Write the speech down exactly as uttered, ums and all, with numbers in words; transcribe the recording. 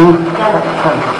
two,